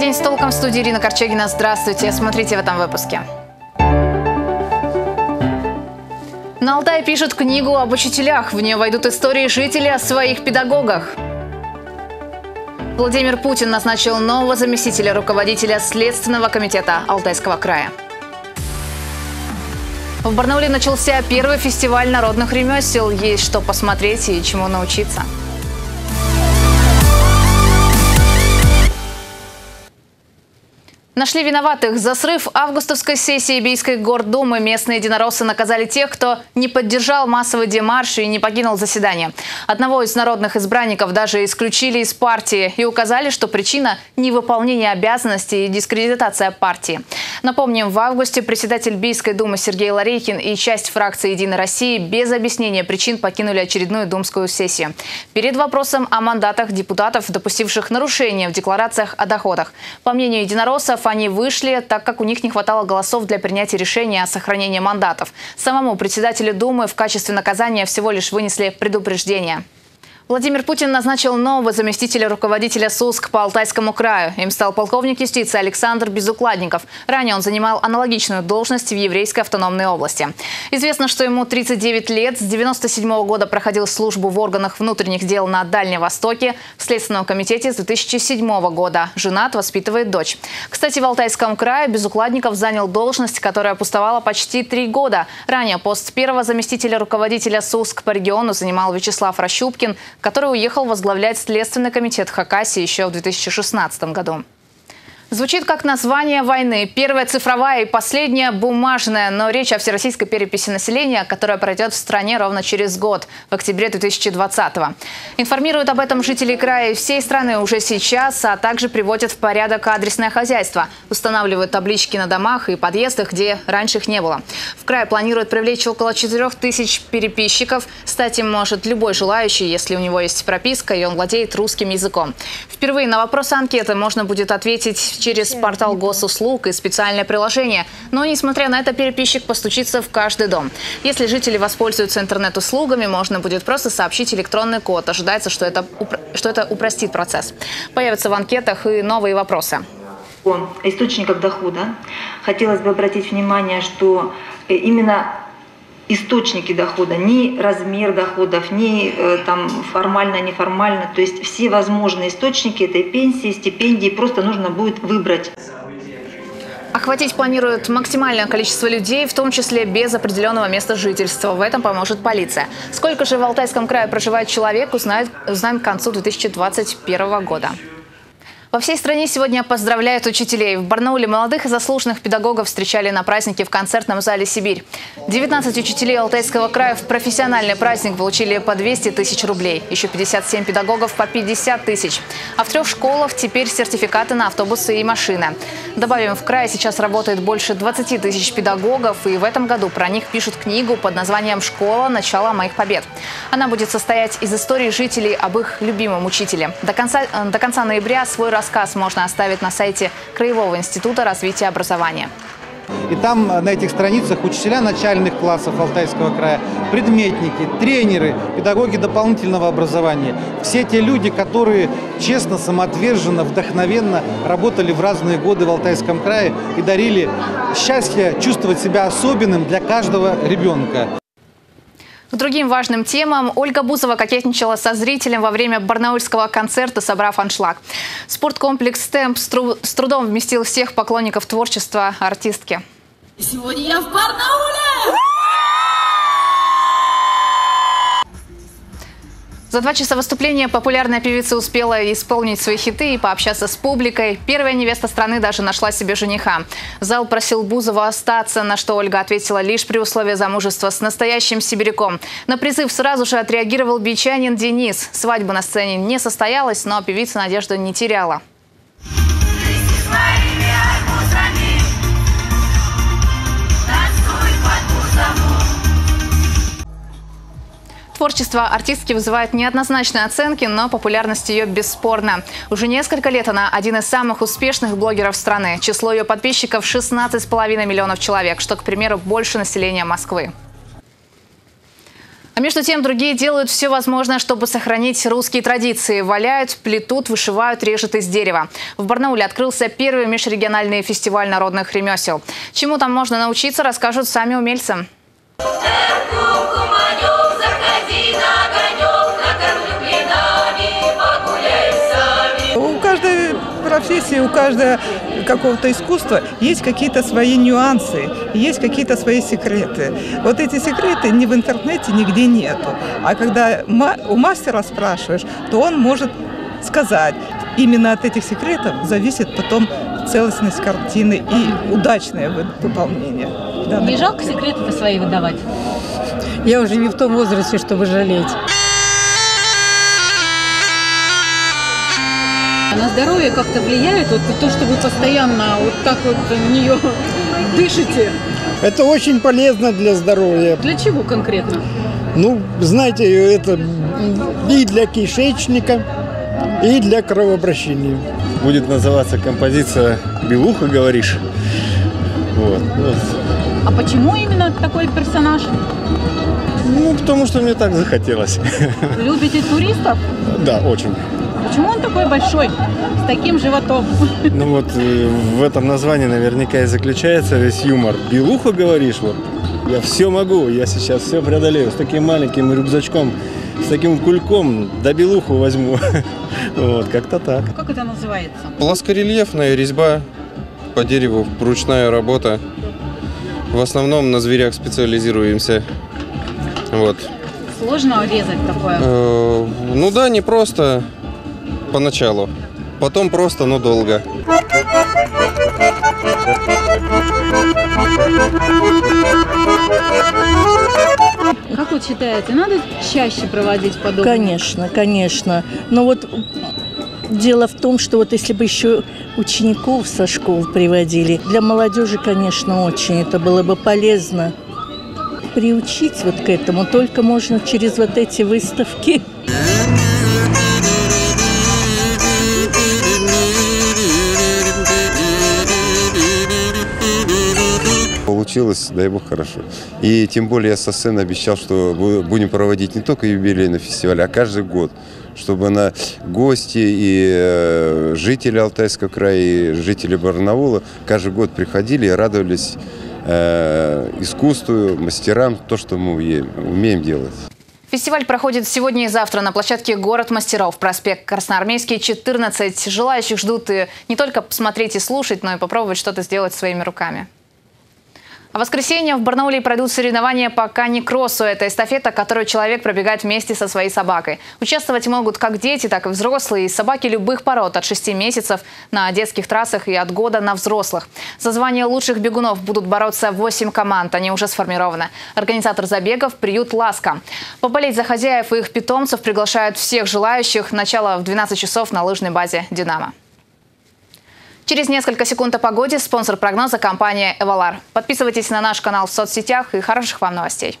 «День с толком», в студии Ирина Корчегина. Здравствуйте. Смотрите в этом выпуске. На Алтае пишут книгу об учителях. В нее войдут истории жителей о своих педагогах. Владимир Путин назначил нового заместителя руководителя Следственного комитета Алтайского края. В Барнауле начался первый фестиваль народных ремесел. Есть что посмотреть и чему научиться. Нашли виноватых. За срыв августовской сессии Бийской гордумы местные единороссы наказали тех, кто не поддержал массовый демарш и не покинул заседание. Одного из народных избранников даже исключили из партии и указали, что причина – невыполнение обязанностей и дискредитация партии. Напомним, в августе председатель Бийской думы Сергей Ларейкин и часть фракции «Единой России» без объяснения причин покинули очередную думскую сессию. Перед вопросом о мандатах депутатов, допустивших нарушения в декларациях о доходах. По мнению единороссов, они вышли, так как у них не хватало голосов для принятия решения о сохранении мандатов. Самому председателю Думы в качестве наказания всего лишь вынесли предупреждение. Владимир Путин назначил нового заместителя руководителя СУСК по Алтайскому краю. Им стал полковник юстиции Александр Безукладников. Ранее он занимал аналогичную должность в Еврейской автономной области. Известно, что ему 39 лет. С 1997 года проходил службу в органах внутренних дел на Дальнем Востоке, в Следственном комитете с 2007 года. Женат, воспитывает дочь. Кстати, в Алтайском крае Безукладников занял должность, которая пустовала почти 3 года. Ранее пост первого заместителя руководителя СУСК по региону занимал Вячеслав Рощупкин, который уехал возглавлять Следственный комитет Хакасии еще в 2016 году. Звучит как название войны. Первая цифровая и последняя бумажная. Но речь о всероссийской переписи населения, которая пройдет в стране ровно через год, в октябре 2020-го. Информируют об этом жители края и всей страны уже сейчас, а также приводят в порядок адресное хозяйство. Устанавливают таблички на домах и подъездах, где раньше их не было. В край планируют привлечь около 4000 переписчиков. Стать им может любой желающий, если у него есть прописка и он владеет русским языком. Впервые на вопросы анкеты можно будет ответить через портал госуслуг и специальное приложение. Но, несмотря на это, переписчик постучится в каждый дом. Если жители воспользуются интернет-услугами, можно будет просто сообщить электронный код. Ожидается, что это упростит процесс. Появятся в анкетах и новые вопросы. О источниках дохода. Хотелось бы обратить внимание, что именно источники дохода, ни размер доходов, ни там формально, неформально, то есть все возможные источники этой пенсии, стипендии просто нужно будет выбрать. Охватить планируют максимальное количество людей, в том числе без определенного места жительства. В этом поможет полиция. Сколько же в Алтайском крае проживает человек, узнаем к концу 2021 года. Во всей стране сегодня поздравляют учителей. В Барнауле молодых и заслуженных педагогов встречали на празднике в концертном зале «Сибирь». 19 учителей Алтайского края в профессиональный праздник получили по 200 000 рублей. Еще 57 педагогов по 50 000. А в 3 школах теперь сертификаты на автобусы и машины. Добавим, в крае сейчас работает больше 20 000 педагогов. И в этом году про них пишут книгу под названием «Школа. Начало моих побед». Она будет состоять из истории жителей об их любимом учителе. До конца ноября свой рассказ можно оставить на сайте Краевого института развития образования. И там на этих страницах учителя начальных классов Алтайского края, предметники, тренеры, педагоги дополнительного образования. Все те люди, которые честно, самоотверженно, вдохновенно работали в разные годы в Алтайском крае и дарили счастье чувствовать себя особенным для каждого ребенка. К другим важным темам. Ольга Бузова кокетничала со зрителем во время барнаульского концерта, собрав аншлаг. Спорткомплекс «Темп» с трудом вместил всех поклонников творчества артистки. Сегодня я в Барнауле! За 2 часа выступления популярная певица успела исполнить свои хиты и пообщаться с публикой. Первая невеста страны даже нашла себе жениха. Зал просил Бузову остаться, на что Ольга ответила лишь при условии замужества с настоящим сибиряком. На призыв сразу же отреагировал бичанин Денис. Свадьба на сцене не состоялась, но певица надежду не теряла. Творчество артистки вызывает неоднозначные оценки, но популярность ее бесспорна. Уже несколько лет она один из самых успешных блогеров страны. Число ее подписчиков 16,5 миллионов человек, что, к примеру, больше населения Москвы. А между тем, другие делают все возможное, чтобы сохранить русские традиции. Валяют, плетут, вышивают, режут из дерева. В Барнауле открылся первый межрегиональный фестиваль народных ремесел. Чему там можно научиться, расскажут сами умельцы. У каждого какого-то искусства есть какие-то свои нюансы, есть какие-то свои секреты. Вот эти секреты ни в интернете, нигде нету. А когда у мастера спрашиваешь, то он может сказать. Именно от этих секретов зависит потом целостность картины и удачное выполнение. Не жалко секреты-то свои выдавать? Я уже не в том возрасте, чтобы жалеть. На здоровье как-то влияет вот то, что вы постоянно вот так вот в нее дышите? Это очень полезно для здоровья. Для чего конкретно? Ну, знаете, это и для кишечника, и для кровообращения. Будет называться композиция «Белуха», говоришь? Вот. А почему именно такой персонаж? Ну, потому что мне так захотелось. Любите туристов? Да, очень. Почему он такой большой, с таким животом? Ну вот в этом названии наверняка и заключается весь юмор. Белуха, говоришь, вот я все могу, я сейчас все преодолею. С таким маленьким рюкзачком, с таким кульком, да белуху возьму. Вот, как-то так. Как это называется? Плоскорельефная резьба по дереву, ручная работа. В основном на зверях специализируемся. Вот. Сложно резать такое? Ну да, не просто. Поначалу. Потом просто, но долго. Как вы считаете, надо чаще проводить подобное? Конечно, конечно. Но вот дело в том, что вот если бы еще учеников со школ приводили, для молодежи, конечно, очень это было бы полезно. Приучить вот к этому только можно через вот эти выставки. Получилось, дай бог, хорошо. И тем более я со сцены обещал, что будем проводить не только юбилейный фестиваль, а каждый год, чтобы на гости и жители Алтайского края, и жители Барнаула каждый год приходили и радовались искусству, мастерам, то, что мы умеем делать. Фестиваль проходит сегодня и завтра на площадке «Город мастеров», проспект Красноармейский, 14. Желающих ждут и не только посмотреть и слушать, но и попробовать что-то сделать своими руками. В воскресенье в Барнауле пройдут соревнования по кани-кроссу. Это эстафета, которую человек пробегает вместе со своей собакой. Участвовать могут как дети, так и взрослые. И собаки любых пород от 6 месяцев на детских трассах и от года на взрослых. За звание лучших бегунов будут бороться 8 команд. Они уже сформированы. Организатор забегов – приют «Ласка». Поболеть за хозяев и их питомцев приглашают всех желающих. Начало в 12 часов на лыжной базе «Динамо». Через несколько секунд о погоде. Спонсор прогноза – компания «Эвалар». Подписывайтесь на наш канал в соцсетях и хороших вам новостей.